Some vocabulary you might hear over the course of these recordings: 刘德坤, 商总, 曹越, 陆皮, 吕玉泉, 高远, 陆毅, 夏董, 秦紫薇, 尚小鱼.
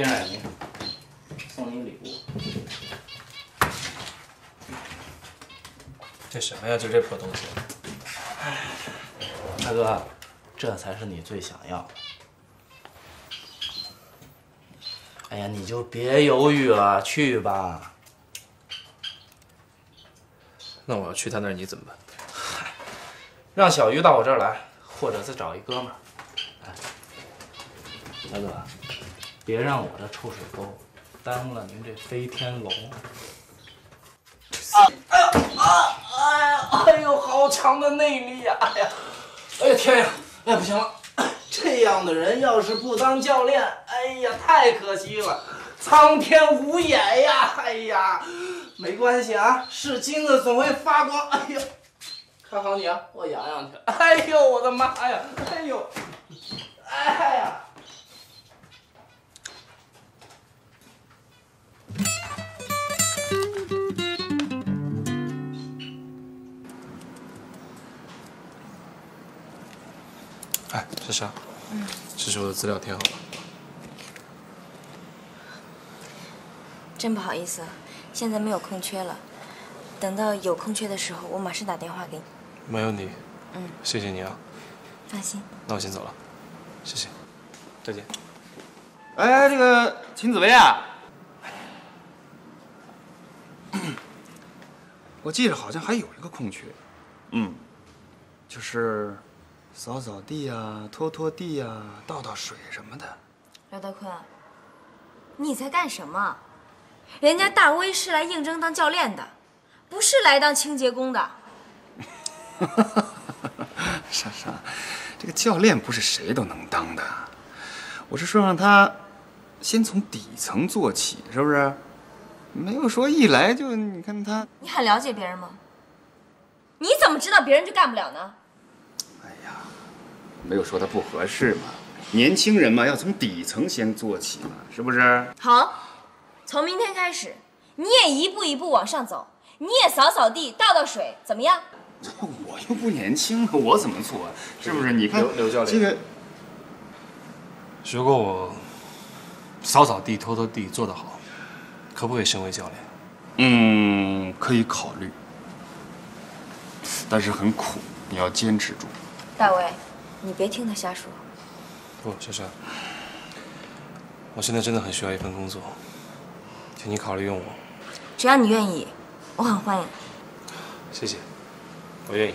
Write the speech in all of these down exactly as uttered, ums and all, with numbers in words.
边上有您，送您礼物。这什么呀？就这破东西！哎，大哥，这才是你最想要的。哎呀，你就别犹豫了，去吧。那我要去他那儿，你怎么办？嗨，让小鱼到我这儿来，或者再找一哥们儿。哎，大哥，别让我这臭水沟耽误了您这飞天龙。 啊啊啊！哎呀，哎呦，好强的内力呀！哎呀，哎呀天呀，哎不行了，这样的人要是不当教练，哎呀太可惜了，苍天无眼呀！哎呀，没关系啊，是金子总会发光。哎呀，看好你啊，我养养去。哎呦，我的妈呀！哎呦，哎呀！ 哎，莎莎，嗯，这是我的资料，填好了。真不好意思，现在没有空缺了。等到有空缺的时候，我马上打电话给你。没问题。嗯，谢谢你啊。放心。那我先走了，谢谢，再见。哎，这个秦紫薇啊，我记着好像还有一个空缺。嗯，就是。 扫扫地呀、啊，拖拖地呀、啊，倒倒水什么的。刘德坤，你在干什么？人家大威是来应征当教练的，不是来当清洁工的。莎莎，这个教练不是谁都能当的。我是说让他先从底层做起，是不是？没有说一来就你看他。你很了解别人吗？你怎么知道别人就干不了呢？ 没有说他不合适嘛，年轻人嘛，要从底层先做起嘛，是不是？好，从明天开始，你也一步一步往上走，你也扫扫地、倒倒水，怎么样？我又不年轻了，我怎么做啊？是不是？你看，刘教练，这个，如果我扫扫地、拖拖地做得好，可不可以升为教练？嗯，可以考虑，但是很苦，你要坚持住。大卫。 你别听他瞎说。不，珊珊，我现在真的很需要一份工作，请你考虑用我。只要你愿意，我很欢迎。谢谢，我愿意。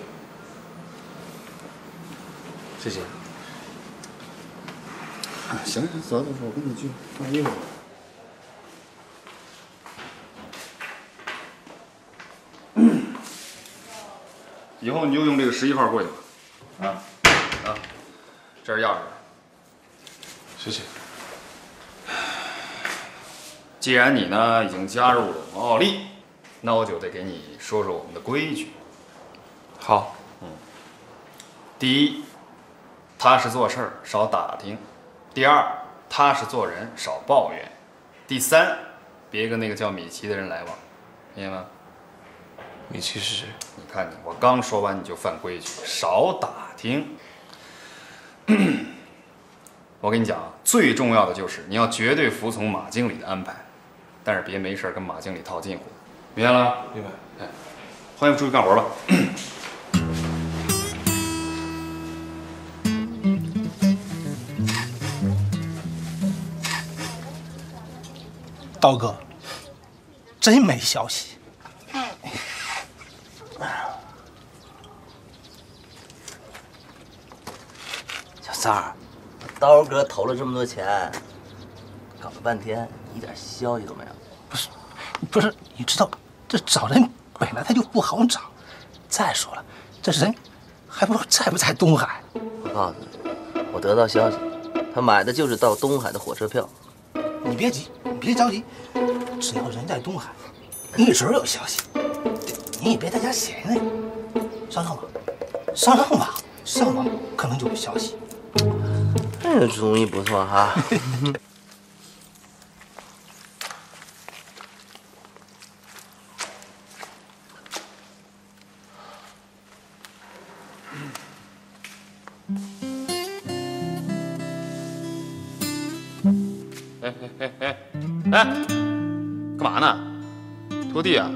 谢谢。行行，走走走，我跟你去换衣服。 以后你就用这个十一号柜子，啊。 啊，这是钥匙，谢谢。既然你呢已经加入了我们奥利，那我就得给你说说我们的规矩。好，嗯，第一，踏实做事儿，少打听；第二，踏实做人，少抱怨；第三，别跟那个叫米奇的人来往，明白吗？米奇是谁？你看你，我刚说完你就犯规矩，少打听。 我跟你讲啊，最重要的就是你要绝对服从马经理的安排，但是别没事跟马经理套近乎，明白了？明白。哎，欢迎出去干活吧。刀哥，真没消息。小三儿。 刀哥投了这么多钱，搞了半天一点消息都没有。不是，不是，你知道，这找人本来他就不好找。再说了，这人还不知道在不在东海。我告诉你，我得到消息，他买的就是到东海的火车票。你别急，你别着急，只要人在东海，一准有消息。你也别在家闲着，上上网，上上网，上网可能就有消息。 这个主意不错哈！哎哎哎哎哎，干嘛呢？拖地啊？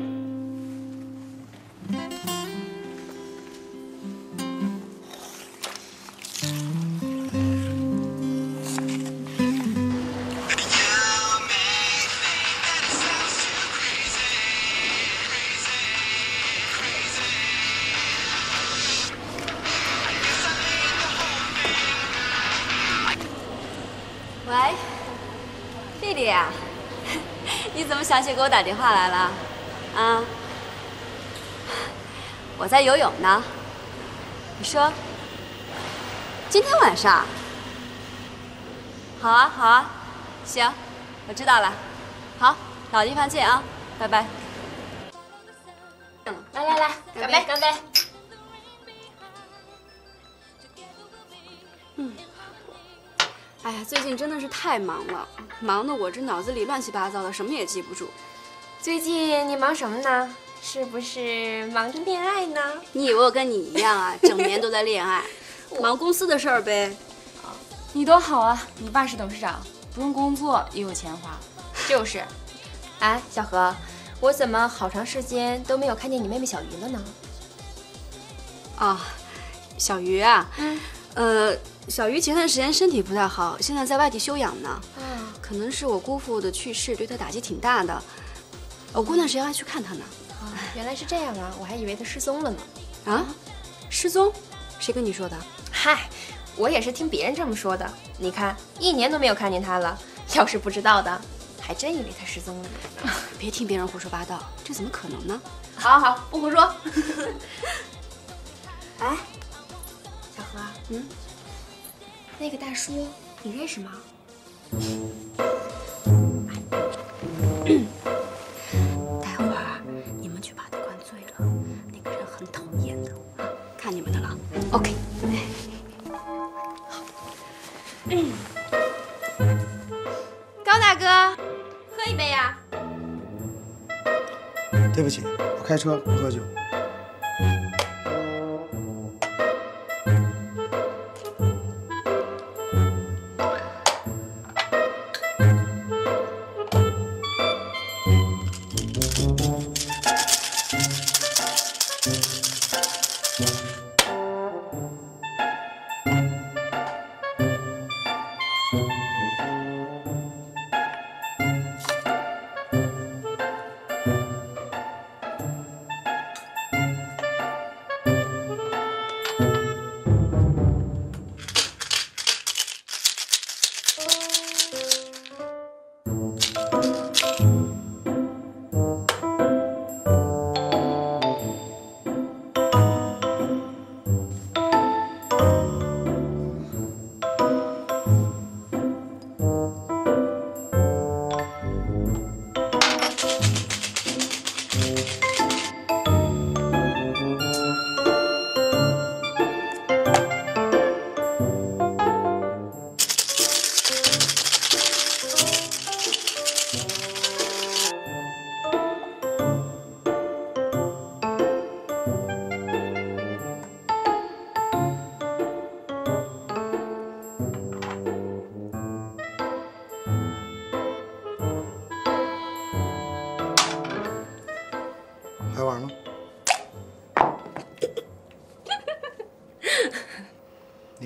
小雪给我打电话来了，啊，我在游泳呢。你说，今天晚上？好啊，好啊，行，我知道了。好，老地方见啊，拜拜。来来来，干杯，干杯。嗯，哎呀，最近真的是太忙了。 忙的我这脑子里乱七八糟的，什么也记不住。最近你忙什么呢？是不是忙着恋爱呢？你以为我跟你一样啊，整年都在恋爱，忙公司的事儿呗。你多好啊！你爸是董事长，不用工作也有钱花。就是，哎，小何，我怎么好长时间都没有看见你妹妹小鱼了呢？哦，小鱼啊，嗯，呃，小鱼前段时间身体不太好，现在在外地休养呢。 可能是我姑父的去世对他打击挺大的，我过段时间还去看他呢。啊，原来是这样啊，我还以为他失踪了呢。啊，失踪？谁跟你说的？嗨，我也是听别人这么说的。你看，一年都没有看见他了，要是不知道的，还真以为他失踪了。别听别人胡说八道，这怎么可能呢？好好，不胡说。哎，小何，嗯，那个大叔你认识吗？ 待会儿你们去把他灌醉了，那个人很讨厌的，看你们的了。OK。好。嗯。高大哥，喝一杯呀。对不起，我开车不喝酒。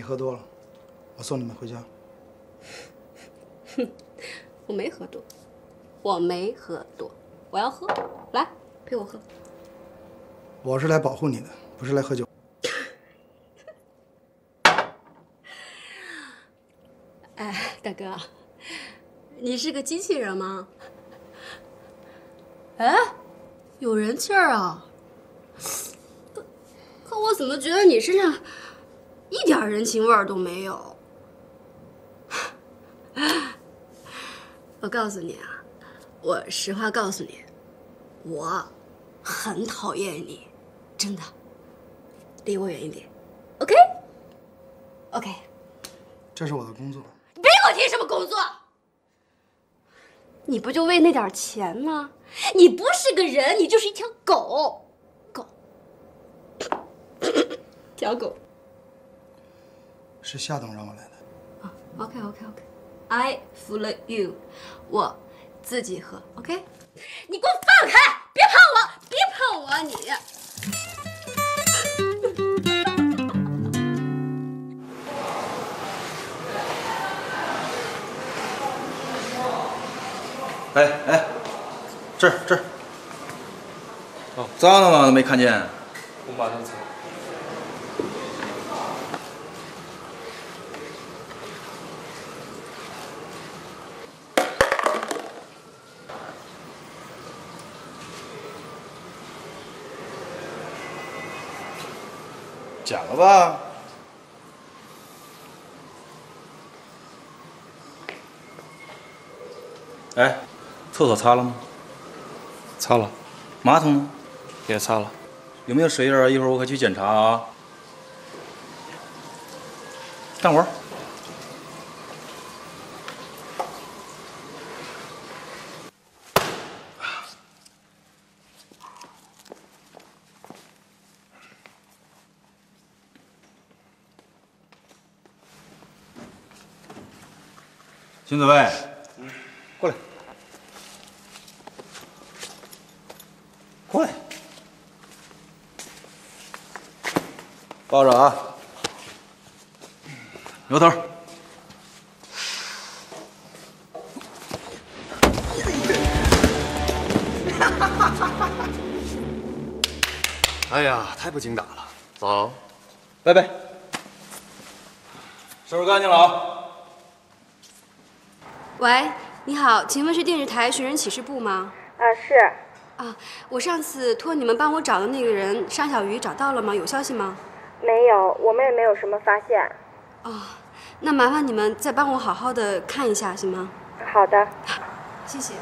喝多了，我送你们回家。哼，我没喝多，我没喝多，我要喝，来陪我喝。我是来保护你的，不是来喝酒。哎，大哥，你是个机器人吗？哎，有人气儿啊！可可我怎么觉得你身上…… 一点人情味儿都没有。我告诉你啊，我实话告诉你，我很讨厌你，真的。离我远一点 ，OK？OK。这是我的工作。你别跟我提什么工作！你不就为那点钱吗？你不是个人，你就是一条狗，狗，条狗。 是夏董让我来的。啊 ，OK OK OK， I fool you， 我自己喝 ，OK？ 你给我放开，别碰我，别碰我你！哎哎，这儿这儿，哦，脏了吗？没看见？我马上擦。 假了吧？哎，厕所擦了吗？擦了。马桶呢？也擦了。有没有水印啊？一会儿我可去检查啊。干活。秦子薇，嗯，过来，过来，抱着啊，扭头。哎呀，太不经打了，走，拜拜，收拾干净了啊。 喂，你好，请问是电视台寻人启事部吗？啊，是。啊，我上次托你们帮我找的那个人尚小鱼找到了吗？有消息吗？没有，我们也没有什么发现。哦，那麻烦你们再帮我好好的看一下，行吗？好的、啊，谢谢。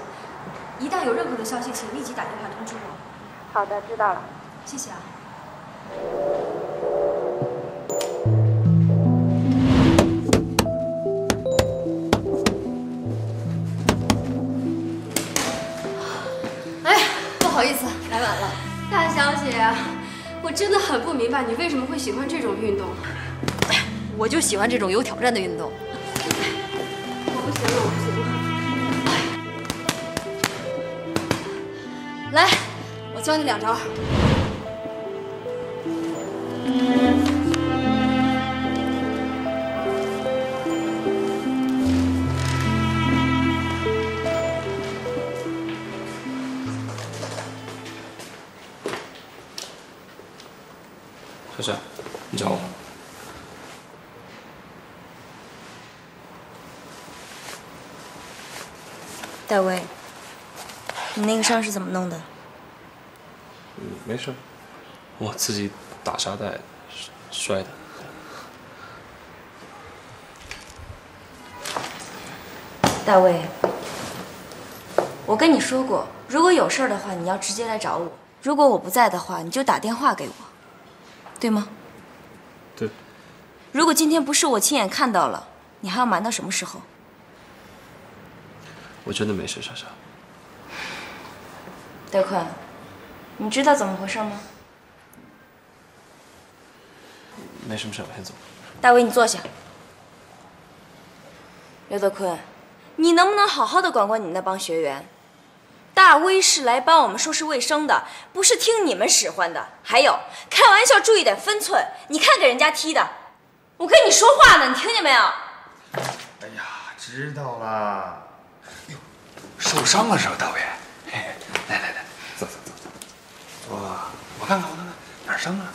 一旦有任何的消息，请立即打电话通知我。好的，知道了。谢谢啊。 不好意思，来晚了。大小姐，我真的很不明白你为什么会喜欢这种运动。我就喜欢这种有挑战的运动。我不行了，我不行了。来，我教你两招。小沈，你找我。戴维，你那个伤是怎么弄的？嗯，没事，我自己打沙袋摔的。大卫，我跟你说过，如果有事儿的话，你要直接来找我；如果我不在的话，你就打电话给我。 对吗？对。如果今天不是我亲眼看到了，你还要瞒到什么时候？我真的没事，莎莎。德坤，你知道怎么回事吗？没什么事，我先走。大伟，你坐下。刘德坤，你能不能好好的管管你那帮学员？大威是来帮我们收拾卫生的，不是听你们使唤的。还有，开玩笑注意点分寸，你看给人家踢的。我跟你说话呢，你听见没有？哎呀，知道啦。哟，受伤了是吧，大伟？来来来，走走走走。哇，我看看我看看哪儿伤了？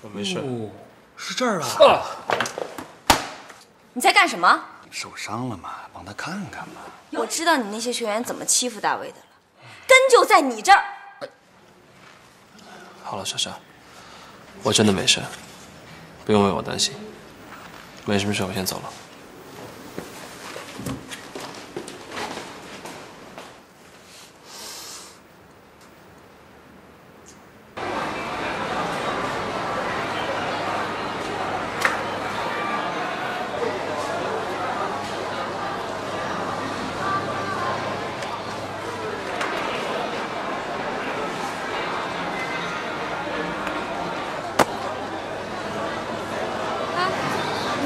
我没事。哦，是这儿啊。你在干什么？ 受伤了嘛，帮他看看嘛。我知道你那些学员怎么欺负大卫的了，根就在你这儿。好了，莎莎，我真的没事，不用为我担心。没什么事，我先走了。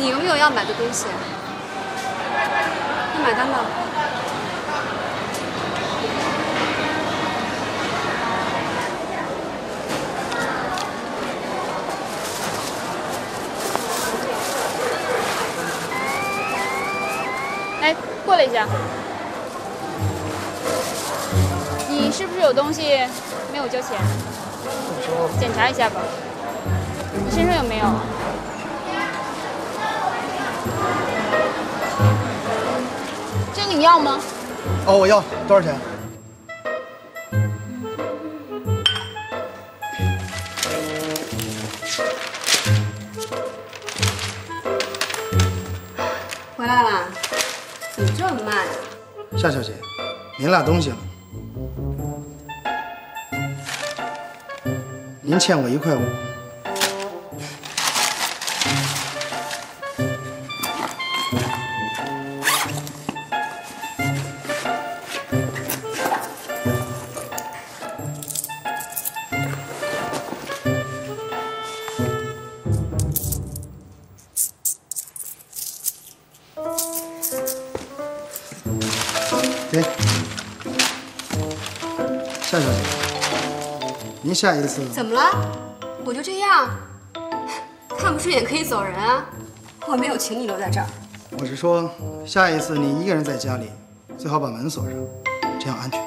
你永远要买的东西，你买单吧。哎，过来一下。你是不是有东西没有交钱？检查一下吧。你身上有没有？ 这个你要吗？哦，我要，多少钱？回来啦？怎么这么慢呀？夏小姐，您落东西了。您欠我一块五。 夏小姐，您下一次怎么了？我就这样，看不顺眼可以走人啊！我没有请你留在这儿。我是说，下一次你一个人在家里，最好把门锁上，这样安全。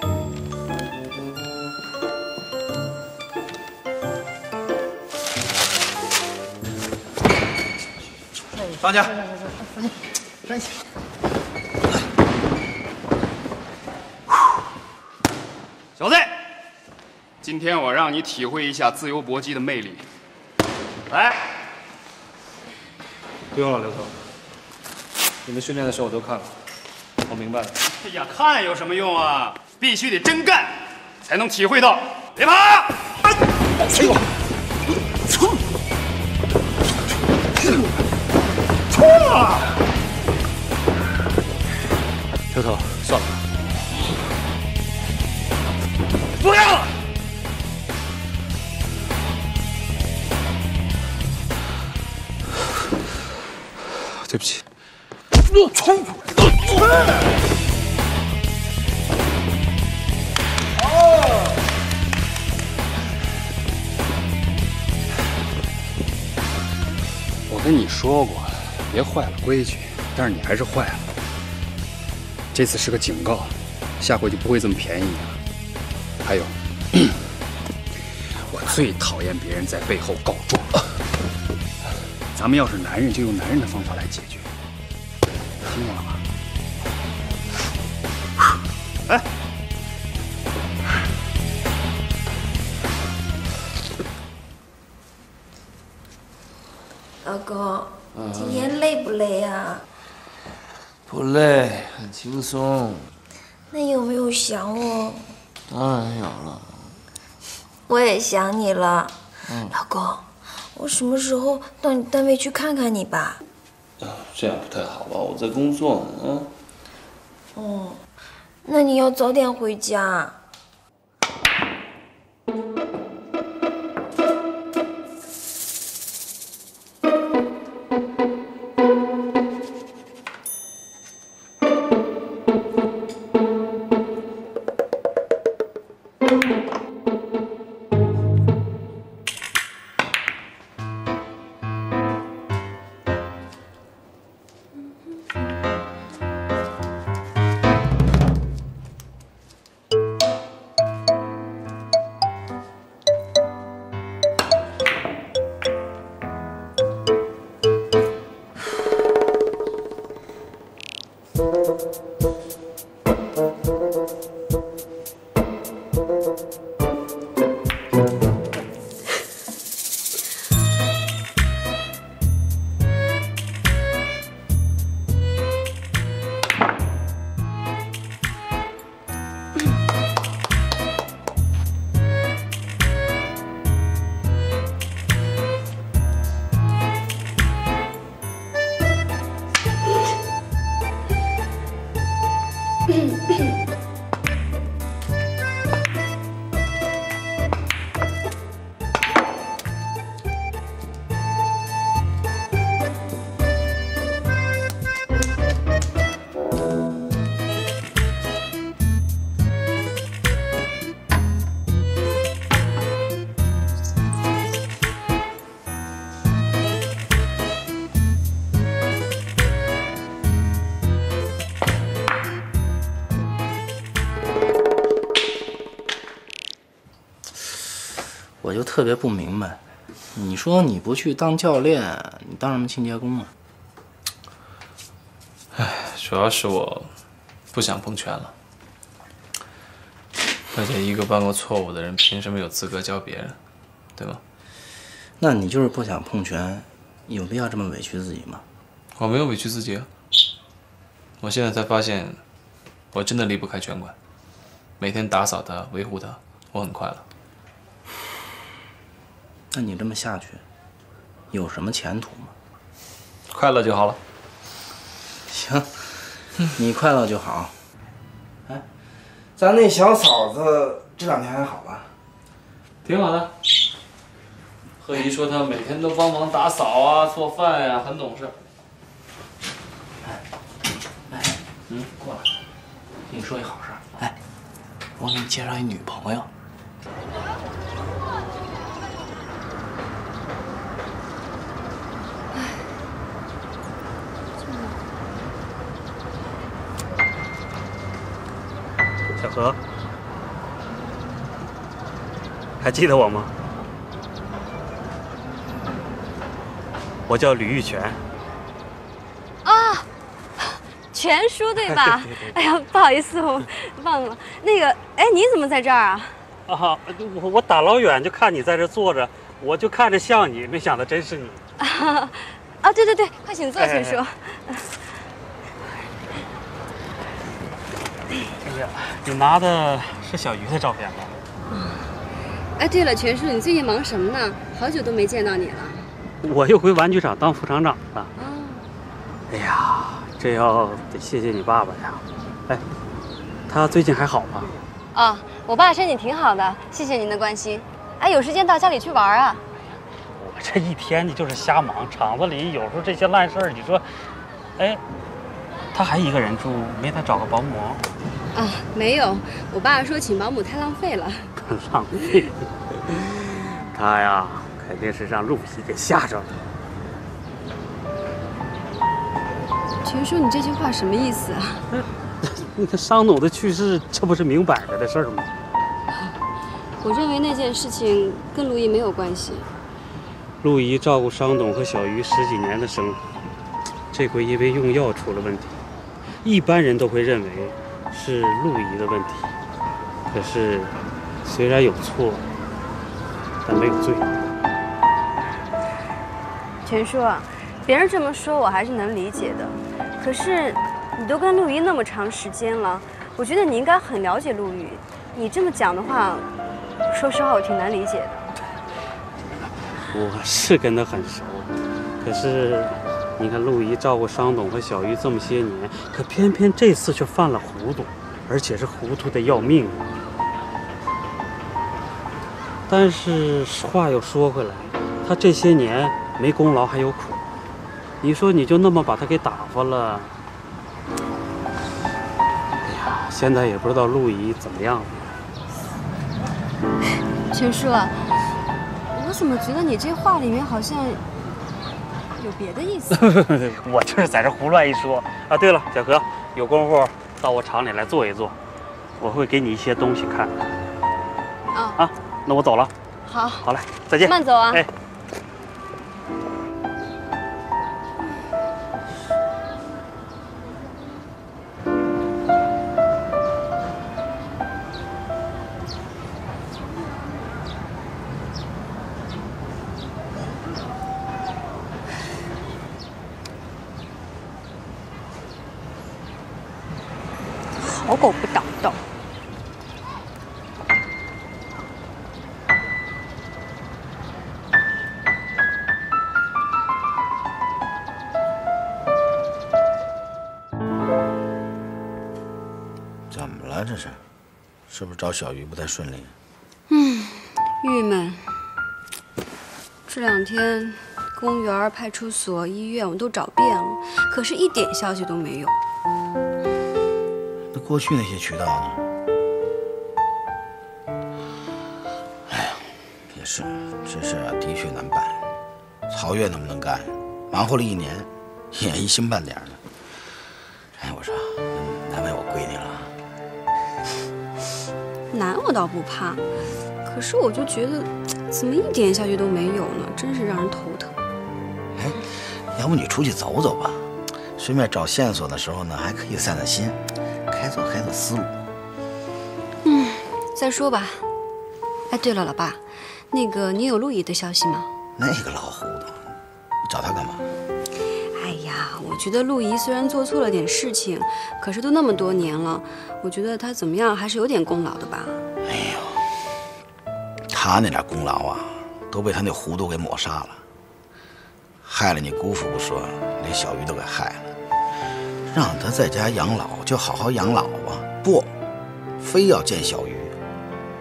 放下，放下，放下。 小子，今天我让你体会一下自由搏击的魅力。来，不用了，刘头，你们训练的时候我都看了，我明白了。哎呀，看有什么用啊？必须得真干，才能体会到。别怕！哎呦！冲！冲啊！刘头，算了。 不要了！对不起。我冲！哦！我跟你说过，别坏了规矩，但是你还是坏了。这次是个警告，下回就不会这么便宜你了。 还有，我最讨厌别人在背后告状。咱们要是男人，就用男人的方法来解决，听见了吗？哎，老公，今天累不累呀？不累，很轻松。那有没有想我？ 当然有了，我也想你了，嗯、老公，我什么时候到你单位去看看你吧？这样不太好吧？我在工作呢。哦，那你要早点回家。特别不明白，你说你不去当教练，你当什么清洁工啊？哎，主要是我不想碰拳了。而且一个犯过错误的人，凭什么有资格教别人，对吗？那你就是不想碰拳，有必要这么委屈自己吗？我没有委屈自己啊。我现在才发现，我真的离不开拳馆，每天打扫它、维护它，我很快乐。 那你这么下去，有什么前途吗？快乐就好了。行，你快乐就好。哎，咱那小嫂子这两天还好吧？挺好的。贺姨说她每天都帮忙打扫啊、做饭呀、啊，很懂事。哎，哎，嗯，过来，跟你说一好事。哎，我给你介绍一女朋友。 小何，还记得我吗？我叫吕玉泉。啊，全叔对吧？哎呀，不好意思，我忘了。那个，哎，你怎么在这儿啊？啊，我我打老远就看你在这坐着，我就看着像你，没想到真是你。啊，啊，对对对，快请坐，全叔。 你拿的是小鱼的照片吧？嗯。哎，对了，全叔，你最近忙什么呢？好久都没见到你了。我又回玩具厂当副厂长了。哦。哎呀，这要得谢谢你爸爸呀。哎，他最近还好吗？啊，我爸身体挺好的，谢谢您的关心。哎，有时间到家里去玩啊。我这一天你就是瞎忙，厂子里有时候这些烂事儿，你说，哎，他还一个人住，没他找个保姆？ 啊，没有，我爸说请保姆太浪费了。浪费？他呀，肯定是让陆皮给吓着了。全叔，你这句话什么意思啊？那个商总的去世，这不是明摆着的事儿吗？我认为那件事情跟陆姨没有关系。陆姨照顾商总和小鱼十几年的生活，这回因为用药出了问题，一般人都会认为。 是陆姨的问题，可是虽然有错，但没有罪。全叔，别人这么说我还是能理解的，可是你都跟陆姨那么长时间了，我觉得你应该很了解陆姨。你这么讲的话，说实话我挺难理解的。我是跟她很熟，可是。 你看陆姨照顾商董和小鱼这么些年，可偏偏这次却犯了糊涂，而且是糊涂的要命。但是话又说回来，他这些年没功劳还有苦，你说你就那么把他给打发了？哎呀，现在也不知道陆姨怎么样了。全叔，我怎么觉得你这话里面好像…… 有别的意思，我就是在这胡乱一说啊。对了，小何，有功夫到我厂里来坐一坐，我会给你一些东西看。啊啊，那我走了。好，好嘞，再见。慢走啊。哎，好狗不倒灶。怎么了？这是，是不是找小鱼不太顺利？嗯，郁闷。这两天公园、派出所、医院我都找遍了，可是一点消息都没有。 过去那些渠道呢？哎呀，也是，这事啊的确难办。曹越能不能干？忙活了一年，也一星半点的。哎，我说，难为我闺女了。难我倒不怕，可是我就觉得怎么一点下去都没有呢？真是让人头疼。哎，要不你出去走走吧，顺便找线索的时候呢，还可以散散心，开拓开拓思路。嗯，再说吧。哎，对了，老爸，那个你有陆毅的消息吗？那个老糊涂，找他干嘛？ 我觉得陆怡虽然做错了点事情，可是都那么多年了，我觉得她怎么样还是有点功劳的吧。哎呦，她那点功劳啊，都被她那糊涂给抹杀了，害了你姑父不说，连小鱼都给害了。让她在家养老就好好养老吧，不，非要见小鱼，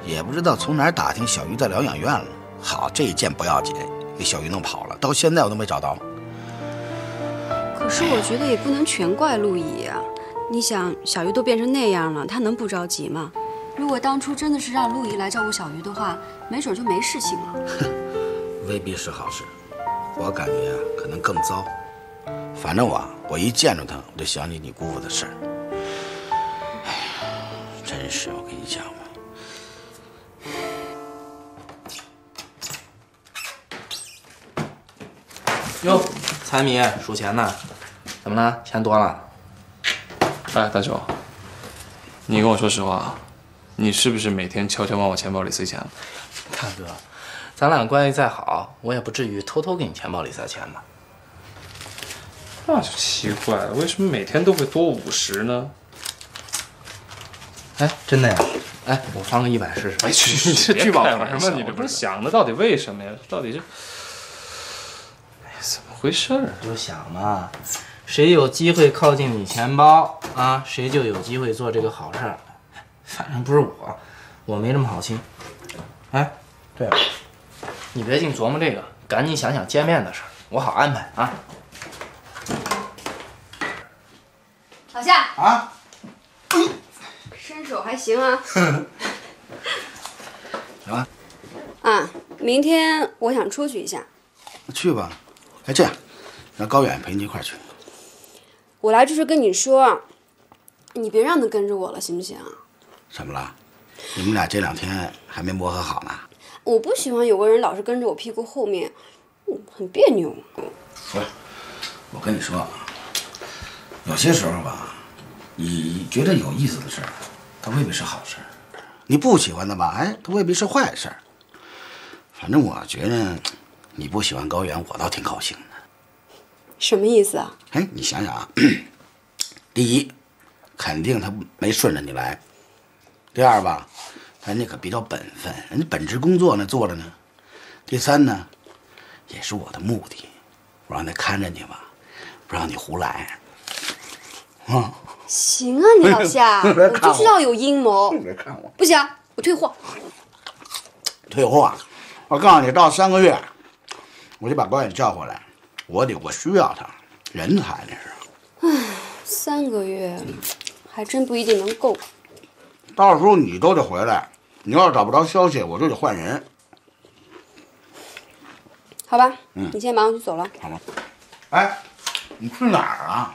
也不知道从哪儿打听小鱼在疗养院了。好，这一见不要紧，给小鱼弄跑了，到现在我都没找到。 可是我觉得也不能全怪陆毅啊！你想，小鱼都变成那样了，他能不着急吗？如果当初真的是让陆毅来照顾小鱼的话，没准就没事情了。哼，未必是好事，我感觉啊，可能更糟。反正我啊，我一见着他，我就想起你姑父的事儿。哎呀，真是我跟你讲吧。 哟，财迷数钱呢，怎么了？钱多了？哎，大熊，你跟我说实话，你是不是每天悄悄往我钱包里塞钱？大哥，咱俩关系再好，我也不至于偷偷给你钱包里塞钱吧？那就奇怪了，为什么每天都会多五十呢？哎，真的呀？哎，我翻个一百试试。哎，去，你这聚宝盆吗？你这不是想的到底为什么呀？到底是？ 怎么回事儿？就想嘛，谁有机会靠近你钱包啊，谁就有机会做这个好事儿。反正不是我，我没这么好心。哎，对了，你别净琢磨这个，赶紧想想见面的事儿，我好安排啊。老夏啊，身手还行啊。行啊。啊，明天我想出去一下。去吧。 哎，这样，让高远陪你一块去。我来就是跟你说，你别让他跟着我了，行不行啊？怎么了？你们俩这两天还没磨合好呢。我不喜欢有个人老是跟着我屁股后面，很别扭。不是，我跟你说，有些时候吧，你觉得有意思的事儿，它未必是好事；你不喜欢的吧，哎，它未必是坏事。反正我觉得。 你不喜欢高原，我倒挺高兴的。什么意思啊？哎，你想想啊，第一，肯定他没顺着你来；第二吧，人家可比较本分，人家本职工作呢做着呢；第三呢，也是我的目的，我让他看着你吧，不让你胡来。啊，行啊，你老夏，我就知道有阴谋。你别看我，不行，我退货。退货啊！我告诉你，到三个月。 我就把高远叫回来，我得我需要他，人才那是。唉，三个月还真不一定能够。到时候你都得回来，你要是找不着消息，我就得换人。好吧，嗯，你先忙，我就走了。好吧。哎，你去哪儿啊？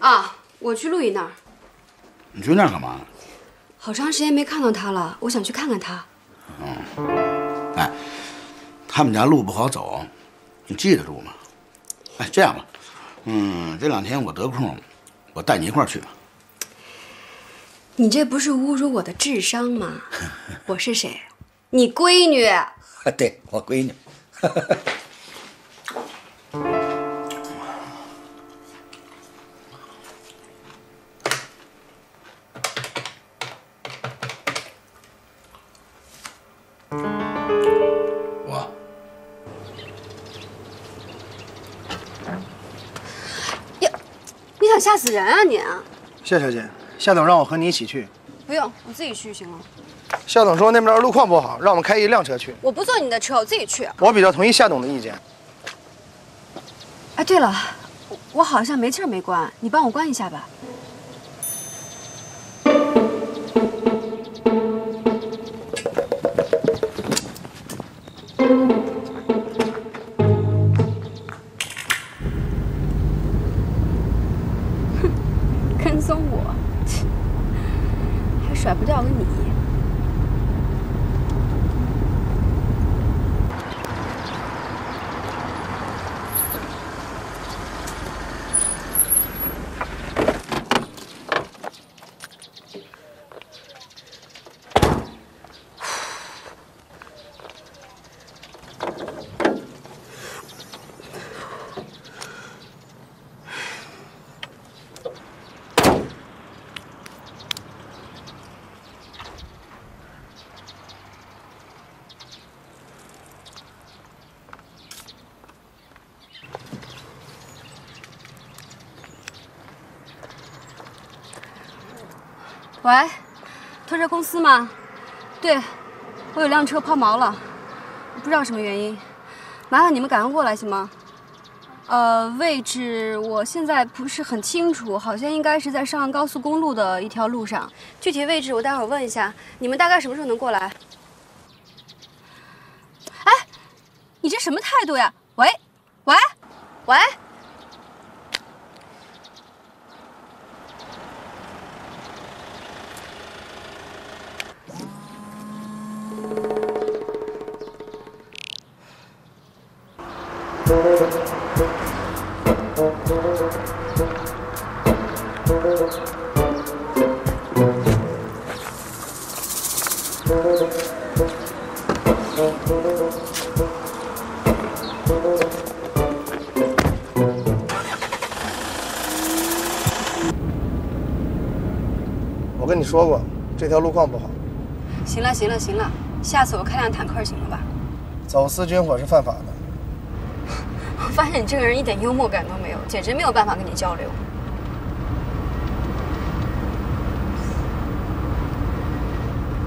啊，我去陆毅那儿。你去那儿干嘛？好长时间没看到他了，我想去看看他。嗯，哎，他们家路不好走。 你记得住吗？哎，这样吧，嗯，这两天我得空，我带你一块儿去吧。你这不是侮辱我的智商吗？我是谁？你闺女。对，我闺女。吓死人啊你！夏小姐，夏总让我和你一起去。不用，我自己去行吗？夏总说那边路况不好，让我们开一辆车去。我不坐你的车，我自己去。我比较同意夏总的意见。哎，对了，我我好像煤气没关，你帮我关一下吧。甩不掉个你，喂，拖车公司吗？对，我有辆车抛锚了，不知道什么原因，麻烦你们赶快过来行吗？呃，位置我现在不是很清楚，好像应该是在上高速公路的一条路上，具体位置我待会儿问一下。你们大概什么时候能过来？哎，你这什么态度呀？喂，喂，喂！ 我跟你说过，这条路况不好。行了，行了，行了，下次我开辆坦克行了吧？走私军火是犯法的。 我发现你这个人一点幽默感都没有，简直没有办法跟你交流。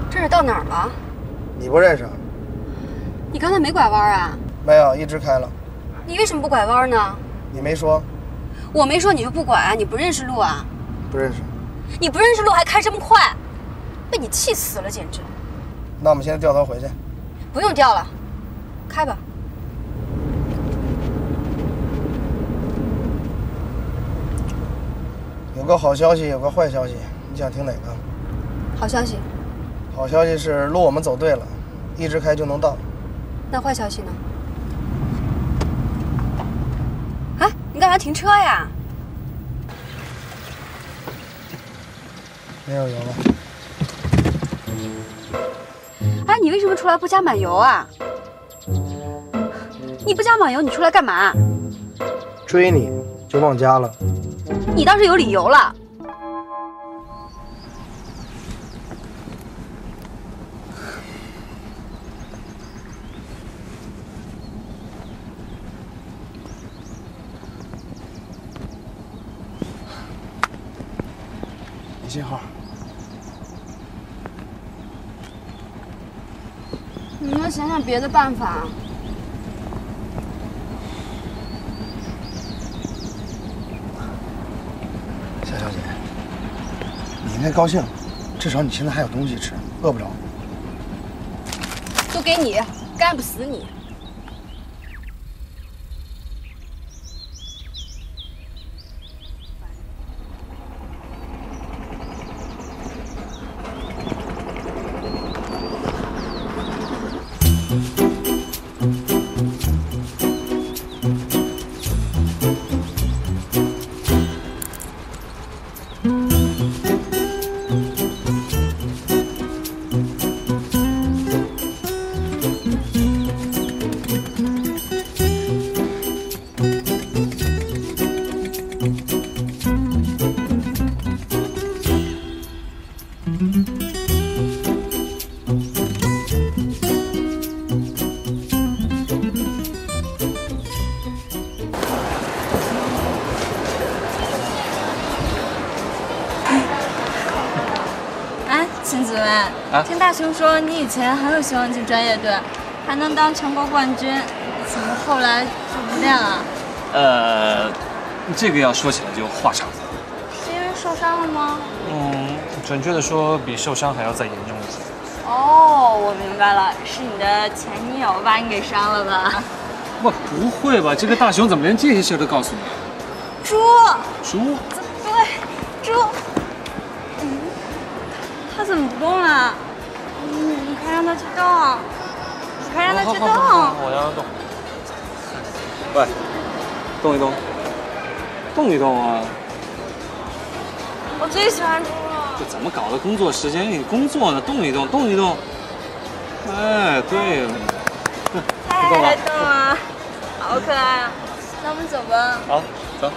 这是到哪儿了？你不认识？你刚才没拐弯啊？没有，一直开了。你为什么不拐弯呢？你没说。我没说你就不拐啊？你不认识路啊？不认识。你不认识路还开这么快，被你气死了，简直。那我们现在掉头回去。不用掉了，开吧。 有个好消息，有个坏消息，你想听哪个？好消息。好消息是路我们走对了，一直开就能到。那坏消息呢？哎，你干嘛停车呀？没有油了。哎，你为什么出来不加满油啊？你不加满油，你出来干嘛？追你就忘加了。 你倒是有理由了。你信号。你们想想别的办法。 小姐，你应该高兴，至少你现在还有东西吃，饿不着。都给你，干不死你。听大雄说，你以前很有希望进专业队，还能当全国冠军，怎么后来就不练了？呃，这个要说起来就话长了。是因为受伤了吗？嗯，准确的说，比受伤还要再严重一些。哦，我明白了，是你的前女友把你给伤了吧？哇，不会吧？这个大雄怎么连这些事都告诉你？猪。猪。对，猪。 他怎么不动了？你你快让他去动，你快让他去动。我让他动。喂，动一动，动一动啊！我最喜欢猪了。这怎么搞的？工作时间你工作呢，动一动，动一动。哎，对了。太爱动了，好可爱啊！那我们走吧。好，走。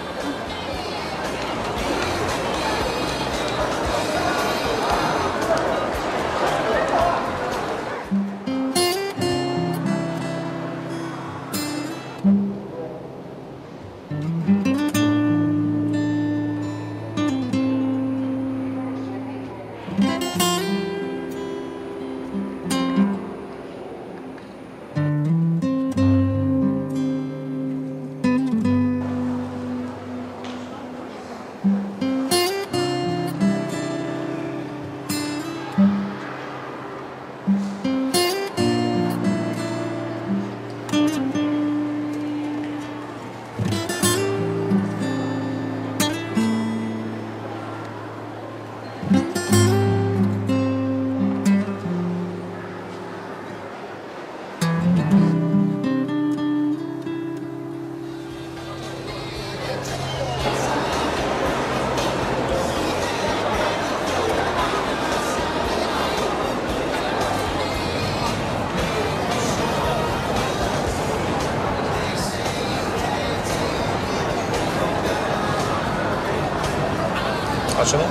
好吃吗？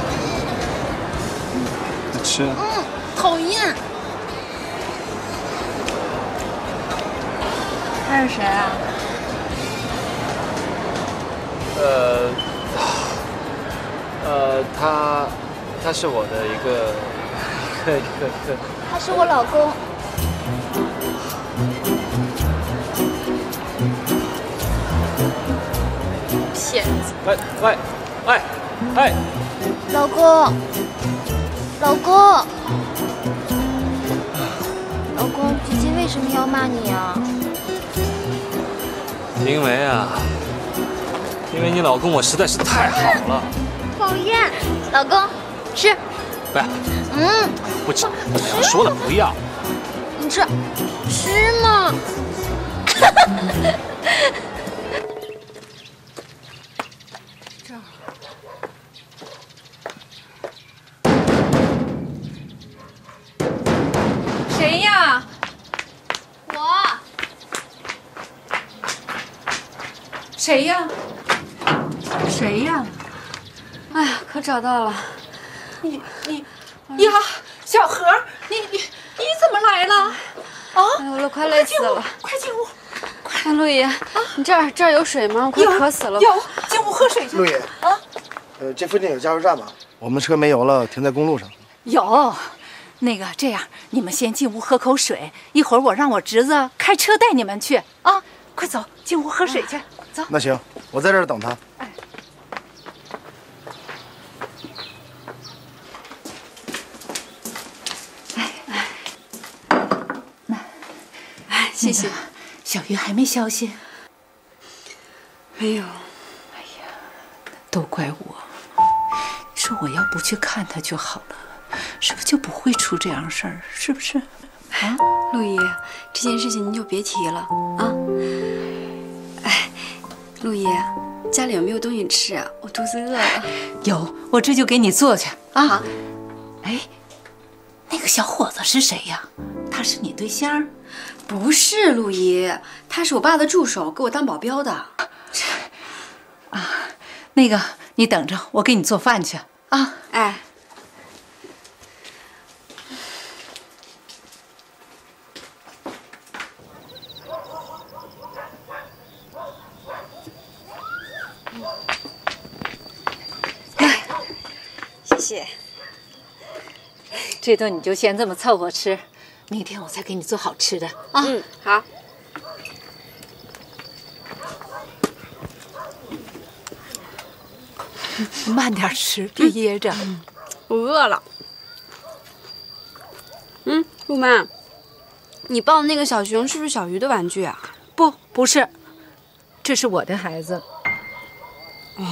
好吃。嗯，讨厌。他是谁啊？呃，呃，他，他是我的一个，一个，一个。他是我老公。 骗子！喂喂喂喂！老公，老公，老公，姐姐为什么要骂你啊？因为啊，因为你老公我实在是太好了。讨厌，老公，吃。来。嗯。不吃。我说了不要。你吃。吃嘛。谁呀？谁呀？哎呀，可找到了！你你呀，小何，你你你怎么来了？啊！哎呦，我都快累死了！快进屋！快！陆爷，你这儿这儿有水吗？我快渴死了！有，进屋喝水去。陆爷啊，呃，这附近有加油站吗？我们车没油了，停在公路上。有，那个这样，你们先进屋喝口水，一会儿我让我侄子开车带你们去啊！快走，进屋喝水去。 走，那行，我在这儿等他。哎，哎哎，那，哎，谢谢。小鱼还没消息？没有。哎呀，都怪我，是我要不去看他就好了，是不是就不会出这样事儿？是不是？啊，陆姨，这件事情您就别提了啊。 陆爷，家里有没有东西吃啊？我肚子饿了。有，我这就给你做去啊。哎，那个小伙子是谁呀？他是你对象？不是，陆爷，他是我爸的助手，给我当保镖的。啊，那个你等着，我给你做饭去啊。哎，姐，这顿你就先这么凑合吃，明天我再给你做好吃的啊。嗯，好。慢点吃，别噎着。嗯、我饿了。嗯，陆妈，你抱的那个小熊是不是小鱼的玩具啊？不，不是，这是我的孩子。哦、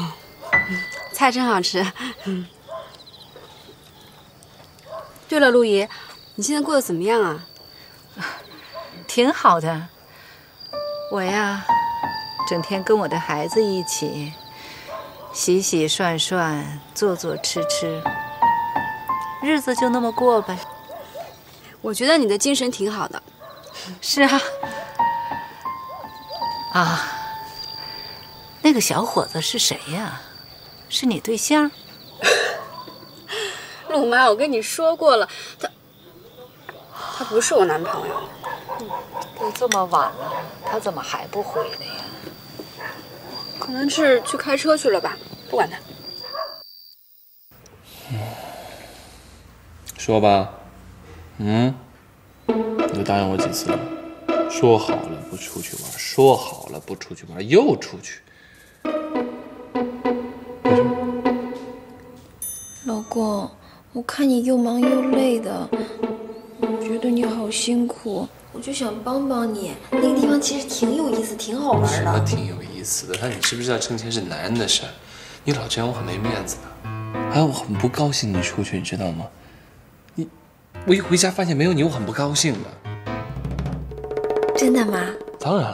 嗯，菜真好吃。嗯。 对了，陆姨，你现在过得怎么样啊？挺好的。我呀，整天跟我的孩子一起洗洗涮涮、做做吃吃，日子就那么过呗。我觉得你的精神挺好的。是啊。啊，那个小伙子是谁呀？是你对象？ 陆妈，我跟你说过了，他他不是我男朋友。都这么晚了，他怎么还不回来呀？可能是去开车去了吧，不管他。嗯，说吧，嗯，你都答应我几次了？说好了不出去玩，说好了不出去玩，又出去。没事。老公。 我看你又忙又累的，我觉得你好辛苦，我就想帮帮你。那个地方其实挺有意思，挺好玩的。什么挺有意思的？但你知不知道挣钱是男人的事儿？你老这样我很没面子的，还有我很不高兴你出去，你知道吗？你，我一回家发现没有你，我很不高兴的。真的吗？当然